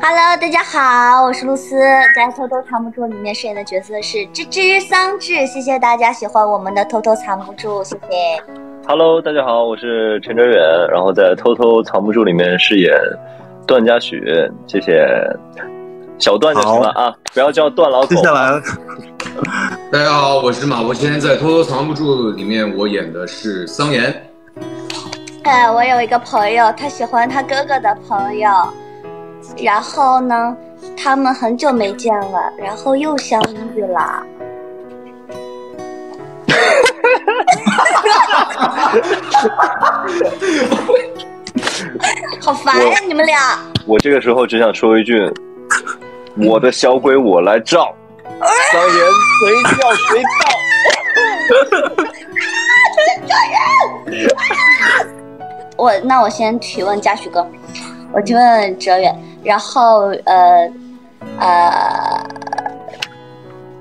Hello， 大家好，我是露丝，在偷偷藏不住里面饰演的角色是芝芝桑稚，谢谢大家喜欢我们的偷偷藏不住，谢谢。Hello， 大家好，我是陈哲远，然后在偷偷藏不住里面饰演段嘉许，谢谢。小段就行了啊，不要叫段老总。接下来，大家好，我是马伯骞，在偷偷藏不住里面我演的是桑延。我有一个朋友，他喜欢他哥哥的朋友。然后呢，他们很久没见了，然后又相遇了。好烦呀、你们俩！我这个时候只想说一句：我的小鬼我来照，桑延随叫随到。那我先提问嘉许哥。我就问哲远，然后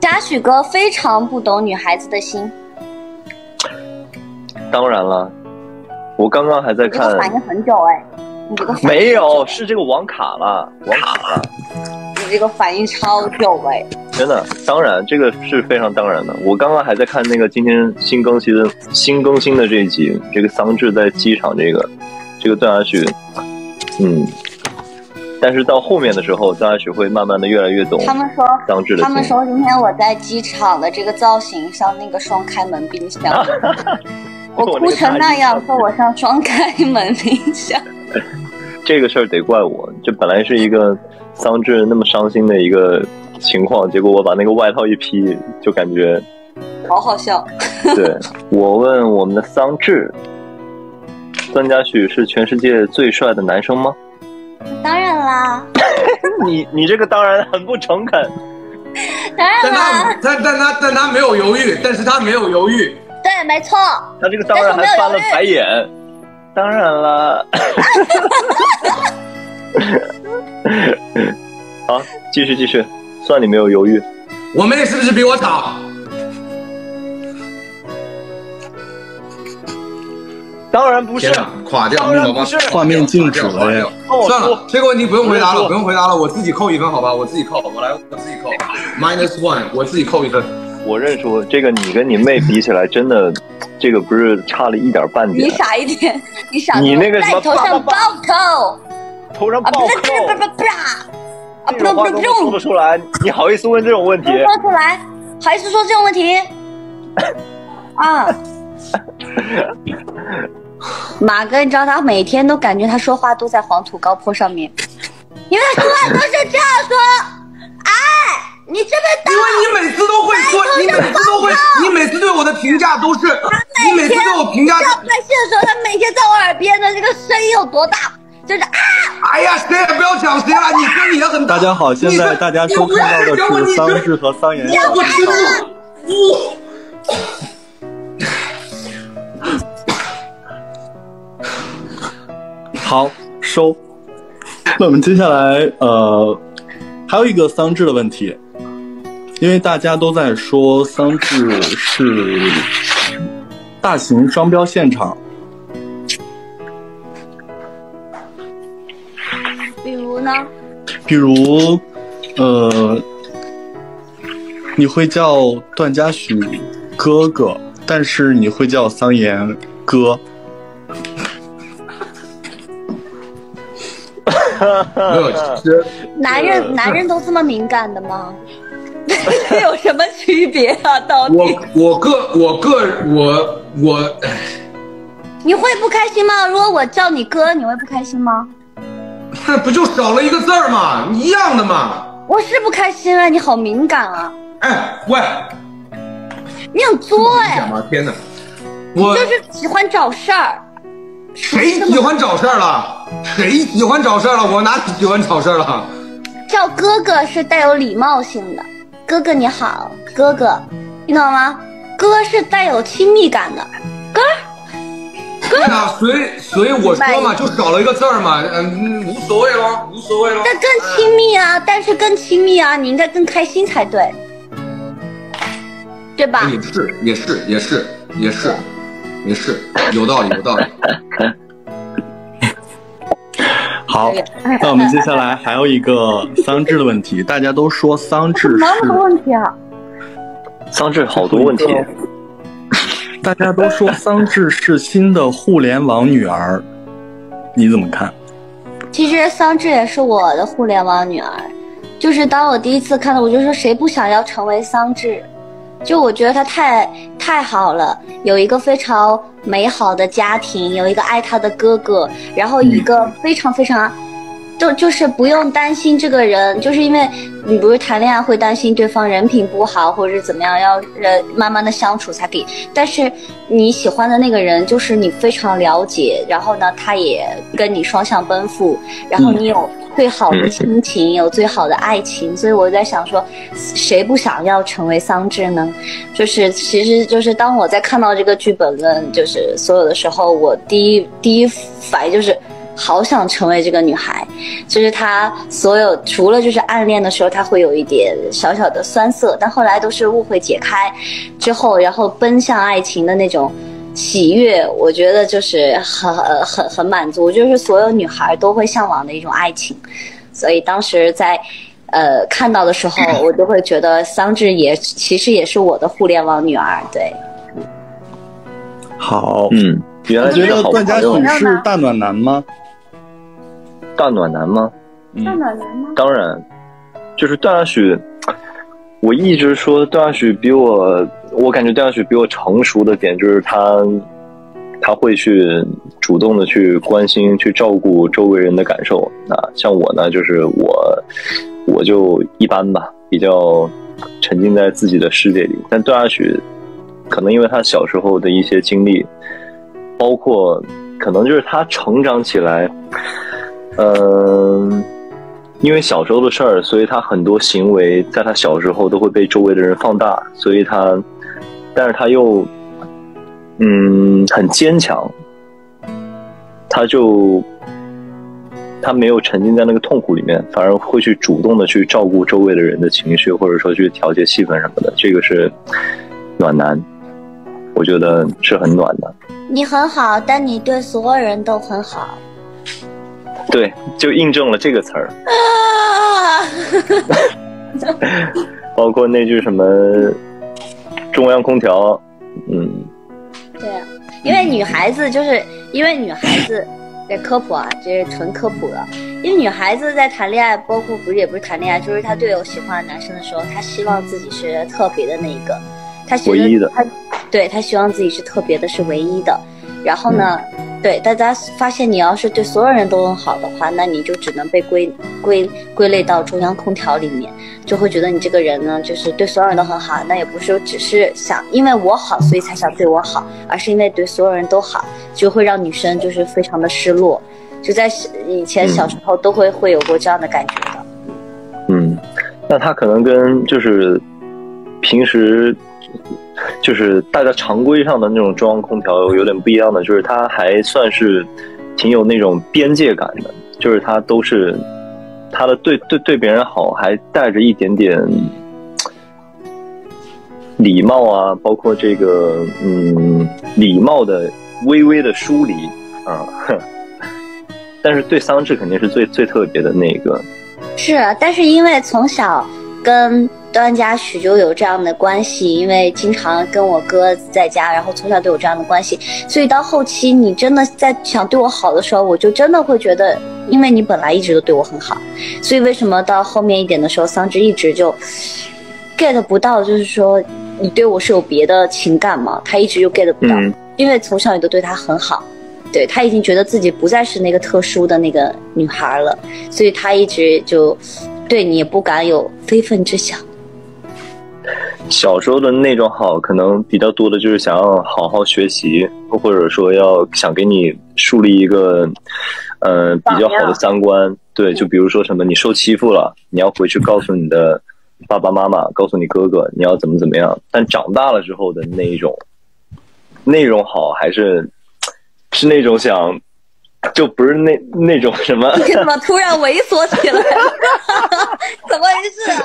嘉许哥非常不懂女孩子的心。当然了，我刚刚还在看。你反应很久哎，你这个没有是这个网卡了，网卡了。你这个反应超久哎，真的，当然这个是非常当然的。我刚刚还在看那个今天新更新的这一集，这个桑稚在机场这个段嘉许。但是到后面的时候，大家学会慢慢的越来越懂。他们说今天我在机场的这个造型像那个双开门冰箱，我哭成那样，说我像双开门冰箱。这个事儿得怪我，这本来是一个桑稚那么伤心的一个情况，结果我把那个外套一披，就感觉好笑。对，我问我们的桑稚。段嘉许是全世界最帅的男生吗？当然啦！你这个当然很不诚恳。当然啦！但他没有犹豫，但是他没有犹豫。对，没错。他这个当然还翻了白眼。当然啦。好，继续，算你没有犹豫。我妹是不是比我吵？当然不是，垮掉，当然不是，画面静止了呀。算了，这个问题不用回答了，我自己扣一分，好吧？我自己扣 ，minus one， 我自己扣一分。我认输，这个你跟你妹比起来，真的，这个不是差了一点半点。你傻一点，你傻。你那个什么，头上暴扣，头上暴扣，这种话都说不出来，你好意思问这种问题？说出来，好意思说这种问题？啊。马哥，你知道他每天都感觉他说话都在黄土高坡上面，因为他说话都是这样说。哎，你这么大，因为你每次都会说，你每次对我的评价都是，你每次对我评价。他拍戏的时候，他每天在我耳边的这个声音有多大？就是啊！哎呀，谁也不要讲谁了，你声音也很大。大家好，现在大家收看到的是桑稚和桑延。好，收。那我们接下来，还有一个桑稚的问题，因为大家都在说桑稚是大型双标现场，比如呢？比如，你会叫段嘉许哥哥，但是你会叫桑延哥。男人都这么敏感的吗？有什么区别啊？到底我，你会不开心吗？如果我叫你哥，你会不开心吗？那不就少了一个字儿吗？一样的嘛。我是不开心啊！你好敏感啊！哎喂，你很作哎！天哪，我就是喜欢找事儿。谁喜欢找事儿了？谁喜欢找事儿了？我哪喜欢找事儿了？叫哥哥是带有礼貌性的，哥哥你好，哥哥，你懂吗？哥是带有亲密感的，哥。对啊，所以我说嘛，就少了一个字儿嘛，无所谓咯，无所谓咯。但更亲密啊，你应该更开心才对，对吧？也是，有道理。好，那我们接下来还有一个桑稚的问题，大家都说桑稚是什么问题啊？桑稚好多问题。大家都说桑稚是新的互联网女儿，你怎么看？其实桑稚也是我的互联网女儿，就是当我第一次看到，我就说谁不想要成为桑稚？就我觉得她太好了，有一个非常美好的家庭，有一个爱她的哥哥，然后一个非常非常，就是不用担心这个人，就是因为你不是谈恋爱会担心对方人品不好或者怎么样，要慢慢的相处才可以。但是你喜欢的那个人，就是你非常了解，然后呢，他也跟你双向奔赴，然后你有最好的亲情，有最好的爱情。所以我在想说，谁不想要成为桑稚呢？就是其实就是当我在看到这个剧本跟就是所有的时候，我第一反应就是。好想成为这个女孩，就是她所有除了就是暗恋的时候，她会有一点小小的酸涩，但后来都是误会解开之后，然后奔向爱情的那种喜悦，我觉得就是很满足，就是所有女孩都会向往的一种爱情。所以当时在看到的时候，我就会觉得桑稚其实也是我的互联网女儿。对，好，嗯，原来觉得段嘉许是大暖男吗？大暖男吗？大暖男吗？当然，就是段嘉许，我一直说段嘉许比我感觉段嘉许比我成熟的点就是他会去主动的去关心、去照顾周围人的感受。那像我呢，就是我就一般吧，比较沉浸在自己的世界里。但段嘉许可能因为他小时候的一些经历，包括可能就是他成长起来。因为小时候的事儿，所以他很多行为在他小时候都会被周围的人放大，所以但是他又很坚强，他没有沉浸在那个痛苦里面，反而会去主动的去照顾周围的人的情绪，或者说去调节气氛什么的，这个是暖男，我觉得是很暖的。你很好，但你对所有人都很好。对，就印证了这个词儿，包括那句什么中央空调，对，因为女孩子得科普啊，这是纯科普了。因为女孩子在谈恋爱，包括也不是谈恋爱，就是她对有喜欢的男生的时候，她希望自己是特别的那一个，她觉得唯一的，对，她希望自己是特别的，是唯一的。然后呢？对，大家发现你要是对所有人都很好的话，那你就只能被归类到中央空调里面，就会觉得你这个人呢，就是对所有人都很好。那也不是只是想因为我好所以才想对我好，而是因为对所有人都好，就会让女生就是非常的失落。就在以前小时候都会有过这样的感觉的。那他可能跟就是平时。就是大家常规上的那种中央空调有点不一样的，就是它还算是挺有那种边界感的，就是它都是它的对别人好，还带着一点点礼貌啊，包括这个礼貌的微的疏离啊。但是对桑稚肯定是最特别的那个。是啊，但是因为从小跟段嘉许就有这样的关系，因为经常跟我哥在家，然后从小都有这样的关系，所以到后期你真的在想对我好的时候，我就真的会觉得，因为你本来一直都对我很好，所以为什么到后面一点的时候，桑稚一直就 get 不到，就是说你对我是有别的情感吗？他一直就 get 不到，因为从小你都对他很好，对，他已经觉得自己不再是那个特殊的那个女孩了，所以他一直就对你也不敢有非分之想。小时候的那种好，可能比较多的就是想要好好学习，或者说要想给你树立一个，比较好的三观。对，就比如说什么你受欺负了，你要回去告诉你的爸爸妈妈，告诉你哥哥，你要怎么样。但长大了之后的那种好，还是那种想。就不是那种什么？你怎么突然猥琐起来？怎么回事啊？